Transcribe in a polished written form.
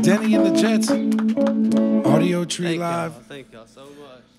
Denney and the Jets, Audiotree Live. Thank y'all so much.